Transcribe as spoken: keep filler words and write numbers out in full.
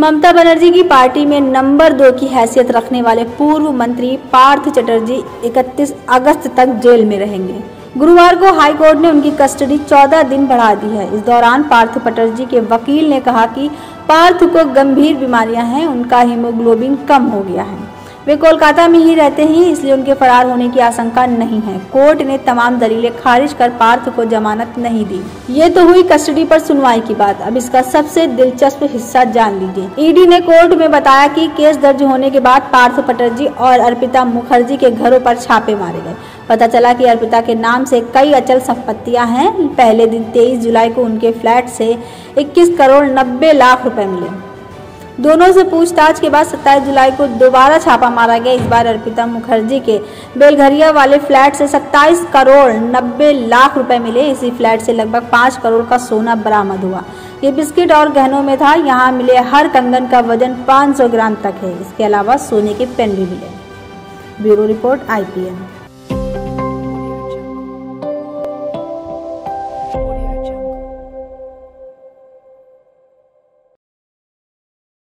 ममता बनर्जी की पार्टी में नंबर दो की हैसियत रखने वाले पूर्व मंत्री पार्थ चटर्जी इकतीस अगस्त तक जेल में रहेंगे। गुरुवार को हाई कोर्ट ने उनकी कस्टडी चौदह दिन बढ़ा दी है। इस दौरान पार्थ चटर्जी के वकील ने कहा कि पार्थ को गंभीर बीमारियां हैं, उनका हीमोग्लोबिन कम हो गया है। वे कोलकाता में ही रहते हैं, इसलिए उनके फरार होने की आशंका नहीं है। कोर्ट ने तमाम दलीलें खारिज कर पार्थ को जमानत नहीं दी। ये तो हुई कस्टडी पर सुनवाई की बात। अब इसका सबसे दिलचस्प हिस्सा जान लीजिए। ईडी ने कोर्ट में बताया कि केस दर्ज होने के बाद पार्थ चटर्जी और अर्पिता मुखर्जी के घरों पर छापे मारे गए। पता चला कि अर्पिता के नाम से कई अचल संपत्तियां हैं। पहले दिन तेईस जुलाई को उनके फ्लैट से इक्कीस करोड़ नब्बे लाख रुपए मिले। दोनों से पूछताछ के बाद सत्ताईस जुलाई को दोबारा छापा मारा गया। इस बार अर्पिता मुखर्जी के बेलघरिया वाले फ्लैट से सत्ताईस करोड़ नब्बे लाख रुपए मिले। इसी फ्लैट से लगभग पाँच करोड़ का सोना बरामद हुआ। ये बिस्किट और गहनों में था। यहाँ मिले हर कंगन का वजन पाँच सौ ग्राम तक है। इसके अलावा सोने के पेन भी मिले। Bureau report I P N.